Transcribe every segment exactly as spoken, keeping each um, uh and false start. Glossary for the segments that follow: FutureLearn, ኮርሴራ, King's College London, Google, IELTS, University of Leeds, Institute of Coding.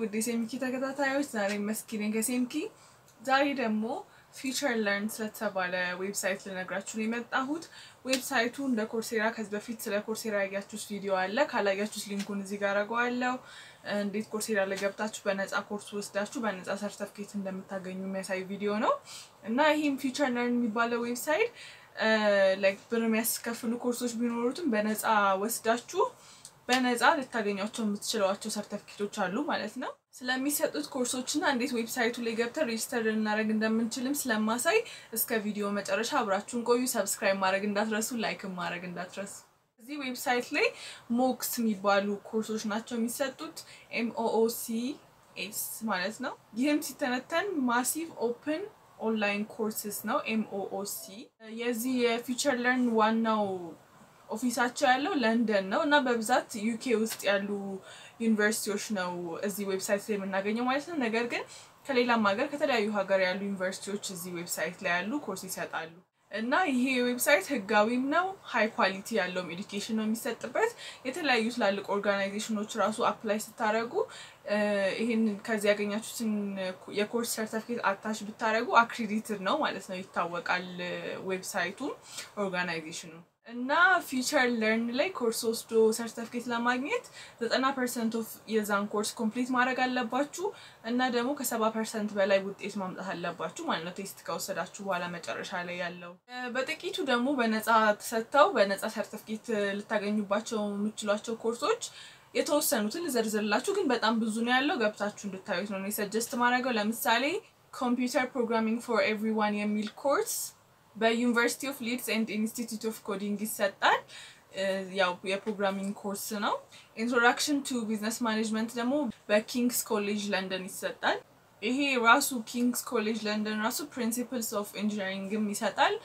ውድ የሴምኪ ተከታታዮች ዛሬ መስኪሪን ከሴምኪ ዛሬ ደግሞ ፊቸር ለርን ስለተባለ ዌብሳይት ልነግራችሁ ነው የመጣሁት ዌብሳይቱ እንደ ኮርሴራ ከዚህ በፊት ስለ ኮርሴራ ያያችሁት ቪዲዮ አለ ካላያችሁት ሊንኩን እዚህ ጋር አጋዋለሁ እንዴት ኮርሴራ ለገብታችሁ በነፃ ኮርስ ወስዳችሁ በነፃ ሰርቲፊኬት እንደምታገኙ የሚያሳይ ቪዲዮ ነው እና ይሄም ፊቸር ለርን የሚባለው ዌብሳይት ላይክ ብሩም ያስከፍሉ ኮርሶች ቢኖሩትም በነፃ ወስዳችሁ በነፃ ልታገኙቸው የምትችሉዋቸው ሰርቲፊኬቶች አሉ ማለት ነው ስለሚሰጡት ኮርሶችና እንዴት ዌብሳይቱ ላይ ገብተን ሬጅስተር እናደርግ እንደምንችልም ስለማሳይ እስከ ቪዲዮ መጨረሻ አብራችሁን ቆዩ ሰብስክራይብ ማድረግ እንዳትረሱ ላይክ ማድረግ እንዳትረሱ እዚህ ዌብሳይት ላይ ሞክስ የሚባሉ ኮርሶች ናቸው የሚሰጡት ኤም ኦ ኦ ሲ ኤስ ማለት ነው ይሄም ሲተነተን ማሲቭ ኦፕን ኦንላይን ኮርሰስ ነው ኤም ኦ ኦ ሲ የዚህ ፊቸር ለርን ዋናው ኦፊሳቸው ያለው ለንደን ነው እና በብዛት ዩኬ ውስጥ ያሉ ዩኒቨርሲቲዎች ነው እዚህ ዌብሳይት ላይ የምናገኘው ማለት ነው ነገር ግን ከሌላም ሀገር ከተለያዩ ሀገር ያሉ ዩኒቨርሲቲዎች እዚህ ዌብሳይት ላይ ያሉ ኮርስ ይሰጣሉ እና ይሄ ዌብሳይት ህጋዊም ነው ሃይ ኳሊቲ ያለው ኤዱኬሽን ነው የሚሰጥበት የተለያዩ ስላልቆ ኦርጋናይዜሽኖች ራሱ አፕላይ ስታደርጉ ይሄን ከዚህ ያገኛችሁትን የኮርስ ሰርቲፊኬት አታች ብታደርጉ አክሬዲትድ ነው ማለት ነው ይታወቃል ዌብሳይቱ ኦርጋናይዜሽኑ እና ፊቸር ለርን ላይ ኮርሶች ዶ ሰርቲፊኬት ለማግኘት ዘጠና ፐርሰንት ኦፍ የዛን ኮርስ ኮምፕሊት ማድረግ አለባችሁ እና ደግሞ ከ70% በላይ ውጤት ማምጣት አለባችሁ ማለት ነው ቴስት ካወሰዳችሁ በኋላ መጨረሻ ላይ ያለው በጥቂቱ ደግሞ በነፃ ተሰጣው በነፃ ሰርቲፊኬት ልታገኙባቸው ምትሏቸው ኮርሶች የተወሰኑትን ዘርዘርላችሁ ግን በጣም ብዙ ነው ያለው ገብታችሁ እንድታዩት ነው እኔ ሰጀስት ማድረገው ለምሳሌ ኮምፒውተር ፕሮግራሚንግ ፎር ኤቭሪዋን የሚል ኮርስ by University of Leeds and Institute of Coding ይሰጣል ያው የፕሮግራሚንግ ኮርስ ነው Introduction to Business Management ደግሞ በKing's College London ይሰጣል ይሄ ራሱ King's College London ራሱ Principles of Engineering ይሰጣል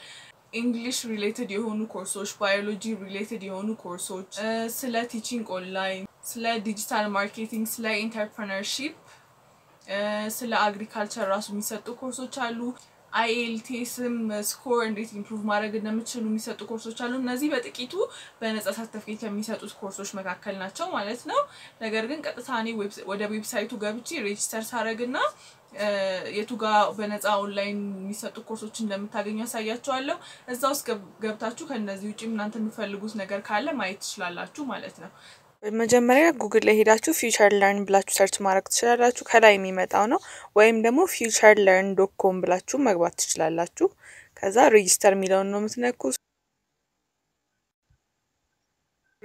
English related የሆኑ ኮርሶች biology related የሆኑ ኮርሶች ስለ teaching online ስለ digital marketing ስለ entrepreneurship ስለ agriculture ራሱ የሚሰጡ ኮርሶች አሉ I E L T S score and it improve ማድረግ እንደምትችሉ የሚሰጡ ኮርሶች አሉ እነዚህ በጥቂቱ በነፃ ሰርቲፊኬት የሚሰጡት ኮርሶች መካከል ናቸው ማለት ነው ነገር ግን ቀጥታ እኔ ወደ ዌብሳይቱ ገብቼ ሬጅስተር ሳደርግና የቱ ጋር በነፃ ኦንላይን የሚሰጡ ኮርሶች እንደምታገኙ ያሳያችኋለሁ እዛው ገብታችሁ ከነዚህ ውጪ እናንተ የምትፈልጉት ነገር ካለ ማየት ትችላላችሁ ማለት ነው በመጀመሪያ Google ላይ ሄዳችሁ ፊቸር ለርን ብላችሁ ሰርች ማድረግ ትችላላችሁ ከላይ የሚመጣው ነው ወይም ደግሞ future learn dot com ብላችሁ መግባት ትችላላችሁ ከዛ ሬጅስተር የሚለውን ነው የምትነኩት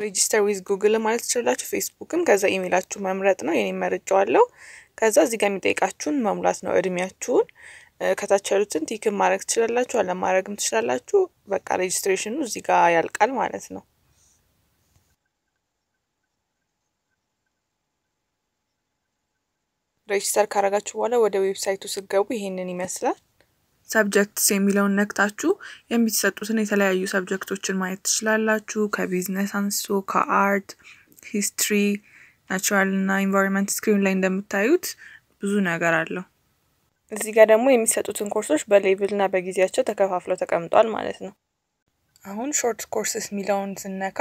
ሬጅስተር ዊዝ Google ማለት ትችላላችሁ Facebookም ከዛ ኢሜይላችሁ መምረጥ ነው የኔ መርጫዋለሁ ከዛ እዚህ ጋር የሚጠይቃችሁን መሙላት ነው እድሜያችሁን ከታች ያሉትን ቲክ ማድረግ ትችላላችሁ አለማድረግም ትችላላችሁ በቃ ሬጅስትሬሽኑ እዚህ ጋር ያልቃል ማለት ነው ሬጅስተር ካረጋችሁ በኋላ ወደ ዌብሳይቱ ስገቡ ይሄንን ይመስላል ሰብጀክትስ የሚለውን ነክታችሁ የሚሰጡትን የተለያዩ ሰብጀክቶችን ማየት ትችላላችሁ ከቢዝነስ አንስቶ ከአርት ሂስትሪ ናቹራል እና ኢንቫይሮንመንት ስክሪን ላይ እንደምታዩት ብዙ ነገር አለ እዚህ ጋር ደግሞ የሚሰጡትን ኮርሶች በሌቭልና በጊዜያቸው ተከፋፍለው ተቀምጧል ማለት ነው አሁን ሾርት ኮርሰስ የሚለውን ስነካ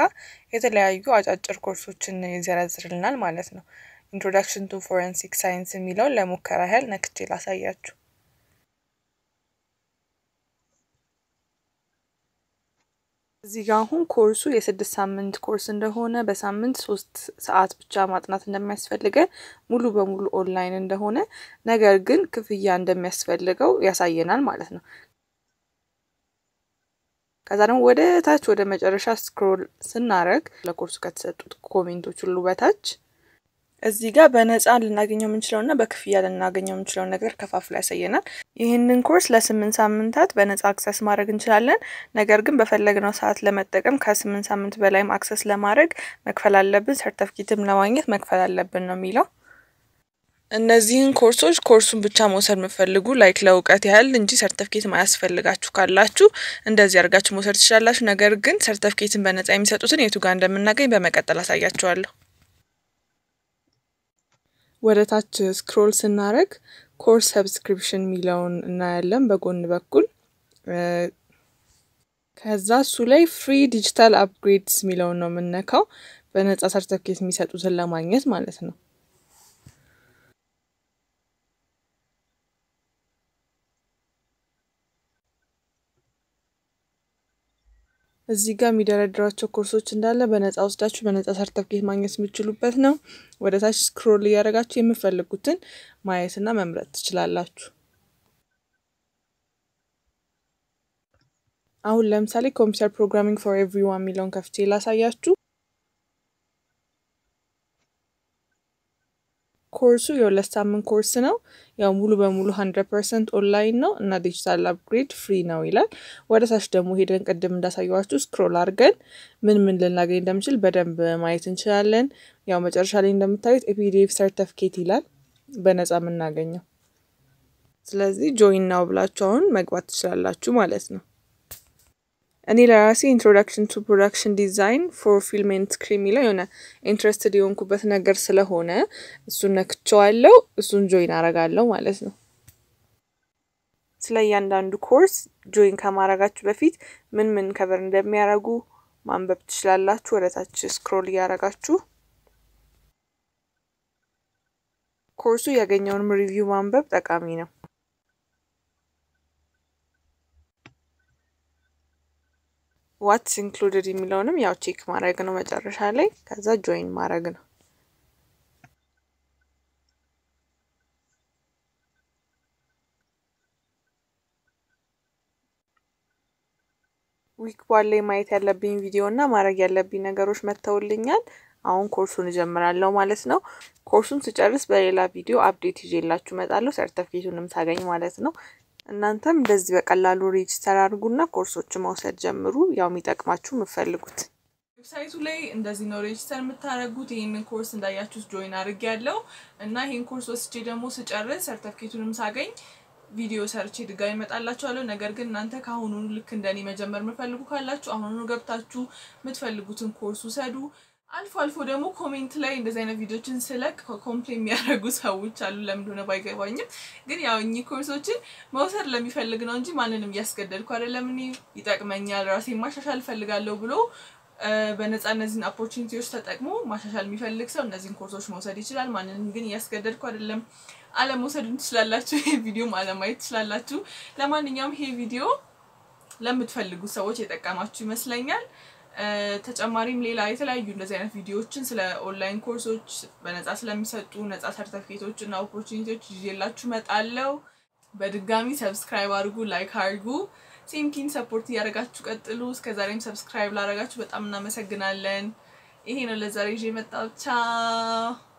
የተለያዩ አጫጭር ኮርሶችን ይዘረዝርልናል ማለት ነው Introduction to Forensic Science የሚለው ለሙከራ ያህል ነክቼ ላሳያችሁ እዚህ ጋር ሁን ኮርሱ የ6 ሳምንት ኮርስ እንደሆነ በሳምንት 3 ሰዓት ብቻ ማጥናት እንደሚያስፈልገው ሙሉ በሙሉ ኦንላይን እንደሆነ ነገር ግን ክፍያ እንደሚያስፈልገው ያሳየናል ማለት ነው ከዛ ደግሞ ወደ ታች ወደ መጨረሻ ስክሮል ስናረግ ለኮርሱ ከተሰጡት ኮሜንቶች ሁሉ በታች እዚህ ጋር በነፃ ልናገኘው የምንችለውና በክፍያ ልናገኘው የምንችለው ነገር ከፋፍሎ ያሳየናል ይሄንን ኮርስ ለ8 ሳምንታት በነፃ አክሰስ ማድረግ እንችላለን ነገር ግን በፈለግነው ሰዓት ለመጠቀም ከ8 ሳምንት በላይም አክሰስ ለማድረግ መክፈል አለብን ሰርቲፊኬትም ለማግኘት መክፈል አለብን ነው የሚለው እነዚህን ኮርሶች ኮርሱን ብቻ መውሰድ መፈልጉ ላይክ ለውቀት ያህል እንጂ ሰርቲፊኬት ማያስፈልጋችሁ ካላችሁ እንደዚህ አርጋችሁ መውሰድ ትችላላችሁ ነገር ግን ሰርቲፊኬትን በነፃ የሚሰጡትን የቱ ጋር እንደምናገኝ በመቀጠል አሳያችኋለሁ ወደ ታች ስክሮል ስናረግ ኮርስ ሰብስክሪፕሽን ሚለውን እናያለን በጎን በኩል ከዛ እሱ ላይ ፍሪ ዲጂታል አፕግሬድስ ሚለውን ነው የምንነካው በነፃ ሰርቲፊኬት የሚሰጡትን ለማግኘት ማለት ነው እዚጋ የሚደረድራቸው ኮርሶች እንዳለ በነፃ አውስዳችሁ በነፃ ሰርተፍኬት ማግኘት የምትችሉበት ነው ወደታች ስክሮል ያደረጋችሁ የምፈልጉትን ማየትና መምረጥ ትችላላችሁ አሁን ለምሳሌ ኮምፒውተር ፕሮግራሚንግ ፎር ኤቭሪዋን ሚሊዮን ከፍቼ ላሳያችሁ ኮርሱ የሁለት ሳምንት ኮርስ ነው ያው ሙሉ በሙሉ መቶ በመቶ ኦንላይን ነው እና ዲጂታል አፕግሬድ ፍሪ ነው ይላል ወደታች ደግሞ ሄደን ቀደም እንዳሳየዋችሁ ስክሮል አድርገን ምን ምን ልናገኝ እንደምችል በደንብ ማየት እንችላለን ያው መጨረሻ ላይ እንደምታዩት ፒዲኤፍ ሰርቲፊኬት ይላል በነፃ እናገኛለን ስለዚህ ጆይን ናው ብላችሁ አሁን መግባት ትችላላችሁ ማለት ነው And he has introduction to production design for film and screen. You're interested in what you're going to learn. So next time, so join our class. So like another course, join our class. You benefit. When when cover the mirror, man, be able to scroll your class. Course you again, you review man, be able to come What's included in Milonum? Yao check Maragano Matarashale, Kaza join Maragano. Week Wale might have been video na Maragala Binagarush Mataolingan, our course on Jamara Lomalesno, course on such as Barilla video update Jella Chumatalo, certification Sagan Malesno. እናንተም በዚህ በቀላሉ ሬጅስተር አድርጉና ኮርሶችን ማውሰድ ጀምሩ ያው የሚጠቅማችሁ መፈልጉት ዌብሳይቱ ላይ እንደዚህ ነው ሬጅስተር መታረጉት ይሄንን ኮርስ እንዳያችሁስ ጆይን አድርጋለሁ እና ይሄን ኮርስ ወስጄ ደግሞ ስጨርስ ሰርቲፊኬቱንም ሳገኝ ቪዲዮ ሰርች ድጋሚ መጣላችኋለሁ ነገር ግን እናንተ ካሁኑ ልክ እንደኔ መጀመር መፈልጉ ካላችሁ አሁን ነው ገብታችሁ የምትፈልጉትን ኮርስ ወሰዱ አልፎ አልፎ ደግሞ ኮሜንት ላይ እንደዚህ አይነት ቪዲዮችን ስለክ ኮምፕሌት የሚያደርጉ ሰዎች አሉ ለምን ሆነ ባይገባኝም ግን ያው እኚ ኮርሶችን መውሰድ ለሚፈልግ ነው እንጂ ማንንም ያስገደልኩ አይደለም እኔ ይጣቀመኛል ራሴን ማሻሻል ፈልጋለሁ ብሎ በነፃ እነዚህን ኦፖርቹኒቲዎች ተጠቅሞ ማሻሻል የሚፈልግ ሰው እነዚህን ኮርሶች መውሰድ ይችላል ማንንም ግን ያስገደልኩ አይደለም አለመውሰድን ትችላላችሁ ይሄ ቪዲዮ ማለማይት ትችላላችሁ ለማንኛውም ይሄ ቪዲዮ ለምትፈልጉ ሰዎች የተጠቀማችሁ ይመስለኛል ተጨማሪም ሌላ የተለያዩ እንደዚህ አይነት ቪዲዮዎችን ስለ ኦንላይን ኮርሶች በነፃ ስለሚሰጡ ነፃ ሰርቲፊኬቶች እና ኦፖርቹኒቲዎች ይዤላችሁ መጣለው በድጋሚ ሰብስክራይብ አድርጉ ላይክ አድርጉ ቲምኪን ሰፖርት ያደርጋችሁ ቀጥሉ እስከዛሬም ሰብስክራይብ ላደርጋችሁ በጣም እናመሰግናለን ይሄ ነው ለዛሬ ይዤ መጣው ቻው